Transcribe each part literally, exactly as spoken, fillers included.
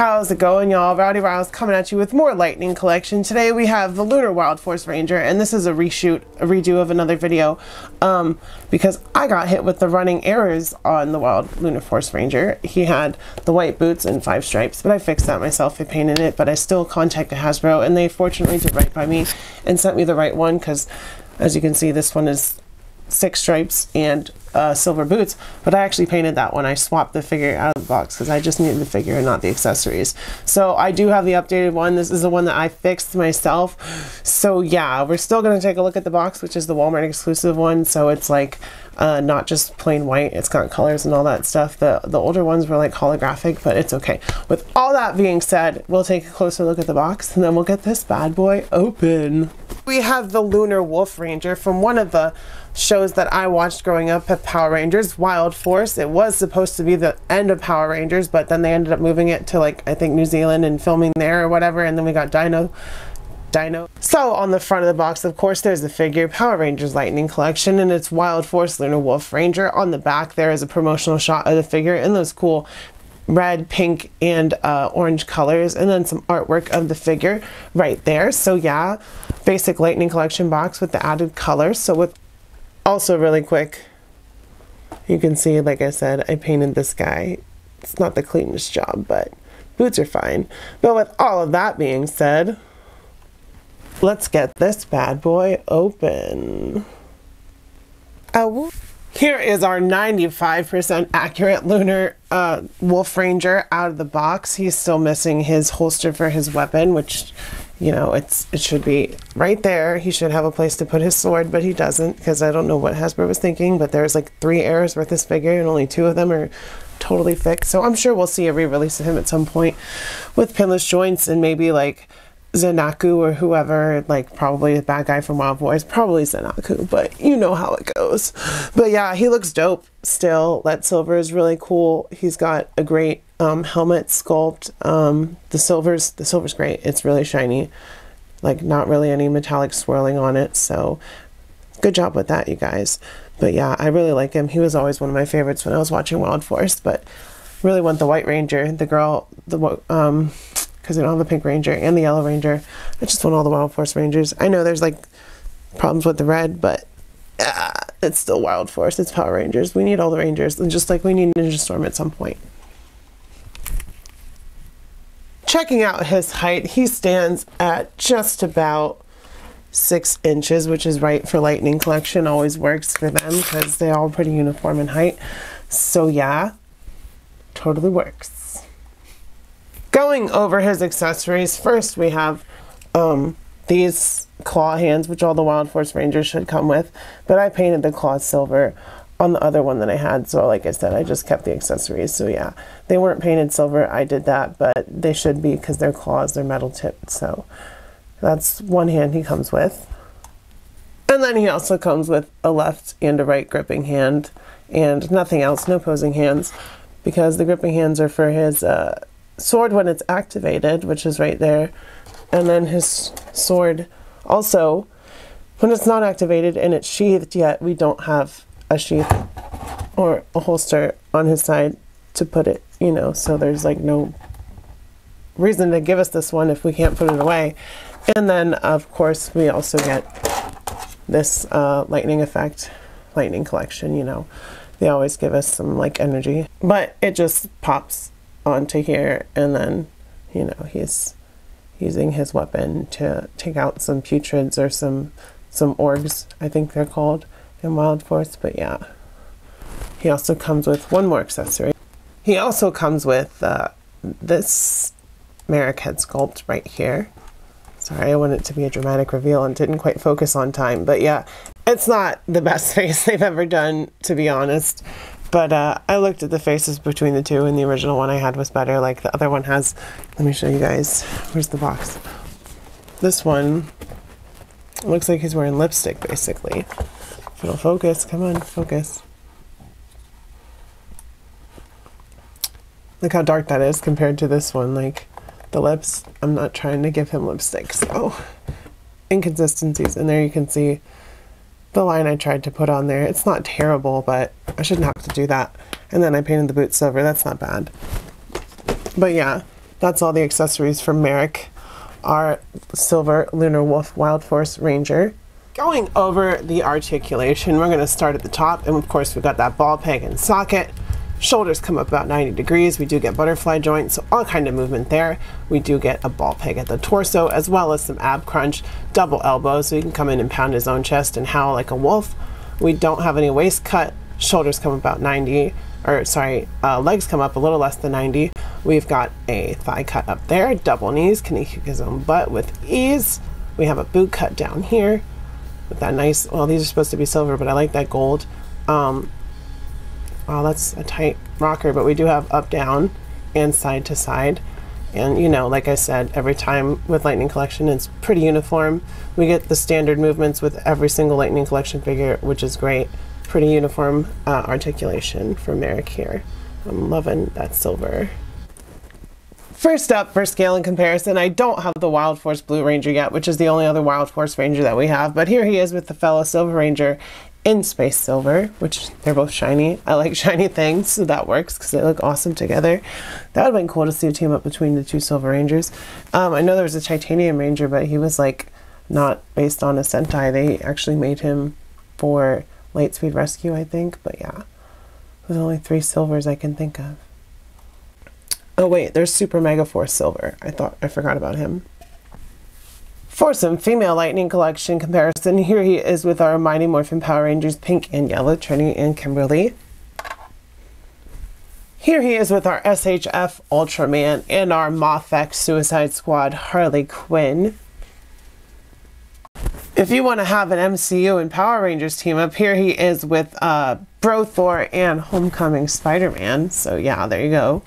How's it going, y'all? Rowdy Riles coming at you with more Lightning Collection. Today we have the Lunar Wild Force Ranger, and this is a reshoot, a redo of another video, um, because I got hit with the running errors on the Wild Lunar Force Ranger. He had the white boots and five stripes, but I fixed that myself. I painted it, but I still contacted Hasbro, and they fortunately did right by me and sent me the right one, because as you can see, this one is six stripes and uh, silver boots, but I actually painted that one. I swapped the figure out of the box because I just needed the figure and not the accessories. So I do have the updated one. This is the one that I fixed myself. So yeah, we're still going to take a look at the box, which is the Walmart exclusive one. So it's like uh, not just plain white. It's got colors and all that stuff. The, the older ones were like holographic, but it's okay. With all that being said, we'll take a closer look at the box and then we'll get this bad boy open. We have the Lunar Wolf Ranger from one of the shows that I watched growing up at Power Rangers, Wild Force. It was supposed to be the end of Power Rangers, but then they ended up moving it to, like, I think New Zealand and filming there or whatever, and then we got Dino. Dino. So on the front of the box, of course, there's the figure Power Rangers Lightning Collection, and it's Wild Force Lunar Wolf Ranger. On the back there is a promotional shot of the figure in those cool red, pink, and uh, orange colors, and then some artwork of the figure right there. So yeah, basic Lightning Collection box with the added colors. So with also really quick, you can see, like I said, I painted this guy. It's not the cleanest job, but boots are fine. But with all of that being said, let's get this bad boy open. Oh, here is our ninety-five percent accurate Lunar uh, Wolf Ranger out of the box. He's still missing his holster for his weapon, which, you know, it's it should be right there. He should have a place to put his sword, but he doesn't, because I don't know what Hasbro was thinking, but there's like three errors worth this figure and only two of them are totally fixed. So I'm sure we'll see a re-release of him at some point with pinless joints and maybe like Zanaku or whoever, like probably the bad guy from Wild Boys, probably Zanaku, but you know how it goes. But yeah, he looks dope still. That silver is really cool. He's got a great um, helmet sculpt. Um, the silver's the silver's great. It's really shiny, like not really any metallic swirling on it. So good job with that, you guys. But yeah, I really like him. He was always one of my favorites when I was watching Wild Force, but really want the White Ranger, the girl, the um. because they don't have a pink ranger and the yellow ranger. I just want all the Wild Force Rangers. I know there's like problems with the red, but uh, it's still Wild Force. It's Power Rangers. We need all the Rangers, and just like we need Ninja Storm at some point. Checking out his height, he stands at just about six inches, which is right for Lightning Collection. Always works for them because they're all pretty uniform in height. So yeah, totally works. Going over his accessories, first we have um, these claw hands, which all the Wild Force Rangers should come with, but I painted the claws silver on the other one that I had, so like I said, I just kept the accessories. So yeah, they weren't painted silver, I did that, but they should be because their claws, they're metal tipped, so that's one hand he comes with. And then he also comes with a left and a right gripping hand, and nothing else, no posing hands, because the gripping hands are for his uh, sword when it's activated, which is right there, and then his sword also when it's not activated and it's sheathed yet. We don't have a sheath or a holster on his side to put it, you know, so there's like no reason to give us this one if we can't put it away. And then of course we also get this uh, lightning effect, Lightning Collection, you know, they always give us some like energy, but it just pops onto here, and then, you know, he's using his weapon to take out some putrids or some some orgs, I think they're called in Wild Force. But yeah, he also comes with one more accessory. He also comes with uh, this Merrick head sculpt right here. Sorry, I wanted it to be a dramatic reveal and didn't quite focus on time, but yeah, it's not the best face they've ever done, to be honest. But uh, I looked at the faces between the two, and the original one I had was better. Like the other one has, let me show you guys, where's the box? This one looks like he's wearing lipstick, basically. If it'll focus, come on, focus. Look how dark that is compared to this one. Like the lips, I'm not trying to give him lipstick, so inconsistencies. And there you can see the line I tried to put on there. It's not terrible, but I shouldn't have to do that. And then I painted the boots silver. That's not bad. But yeah, That's all the accessories from Merrick. Our silver Lunar Wolf Wild Force Ranger. Going over the articulation, we're going to start at the top, and of course we've got that ball peg and socket. Shoulders come up about ninety degrees. We do get butterfly joints, so all kind of movement there. We do get a ball peg at the torso, as well as some ab crunch, double elbows, so he can come in and pound his own chest and howl like a wolf. We don't have any waist cut. Shoulders come about ninety, or sorry, uh, legs come up a little less than ninety. We've got a thigh cut up there, double knees, can he kick his own butt with ease. We have a boot cut down here with that nice, well, these are supposed to be silver, but I like that gold. Um, Wow, that's a tight rocker, but we do have up, down, and side to side. And, you know, like I said, every time with Lightning Collection, it's pretty uniform. We get the standard movements with every single Lightning Collection figure, which is great. Pretty uniform uh, articulation for Merrick here. I'm loving that silver. First up, for scale and comparison, I don't have the Wild Force Blue Ranger yet, which is the only other Wild Force Ranger that we have, but here he is with the fellow Silver Ranger in space silver, which they're both shiny. I like shiny things, so that works because they look awesome together. That would have been cool to see a team up between the two Silver Rangers. Um, I know there was a Titanium Ranger, but he was like not based on a Sentai. They actually made him for Lightspeed Rescue, I think, but yeah. There's only three silvers I can think of. Oh wait, there's Super Mega Force Silver. I thought I forgot about him. For some female Lightning Collection comparison, here he is with our Mighty Morphin Power Rangers Pink and Yellow, Trini and Kimberly. Here he is with our S H F Ultraman and our Mofex Suicide Squad Harley Quinn. If you want to have an M C U and Power Rangers team up, here he is with uh, Bro Thor and Homecoming Spider-Man. So yeah, there you go.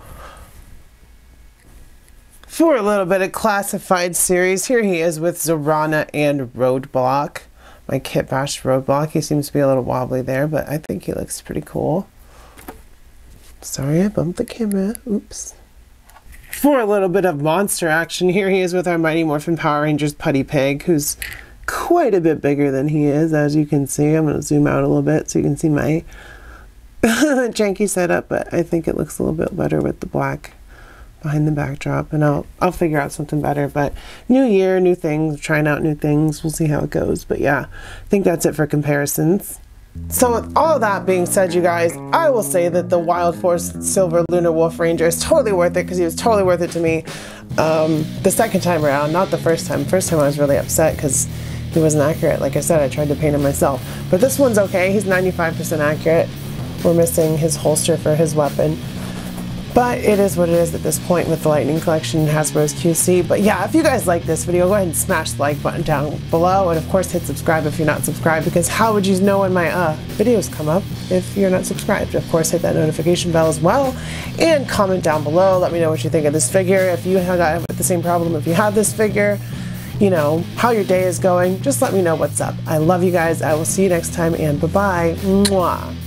For a little bit of classified series, here he is with Zorana and Roadblock. My Kit Bash Roadblock. He seems to be a little wobbly there, but I think he looks pretty cool. Sorry, I bumped the camera. Oops. For a little bit of monster action, here he is with our Mighty Morphin Power Rangers Putty Pig, who's quite a bit bigger than he is, as you can see. I'm going to zoom out a little bit so you can see my janky setup, but I think it looks a little bit better with the black behind the backdrop, and I'll I'll figure out something better. But new year, new things, trying out new things, we'll see how it goes. But yeah, I think that's it for comparisons. So with all that being said, you guys, I will say that the Wild Force Silver Lunar Wolf Ranger is totally worth it, because he was totally worth it to me um, the second time around, not the first time. First time I was really upset because he wasn't accurate. Like I said, I tried to paint him myself. But this one's okay, he's ninety-five percent accurate. We're missing his holster for his weapon. But it is what it is at this point with the Lightning Collection and Hasbro's Q C. But yeah, if you guys like this video, go ahead and smash the like button down below. And of course, hit subscribe if you're not subscribed, because how would you know when my uh, videos come up if you're not subscribed? Of course, hit that notification bell as well. And comment down below. Let me know what you think of this figure. If you have the same problem, if you have this figure, you know, how your day is going, just let me know what's up. I love you guys. I will see you next time, and bye-bye. Mwah.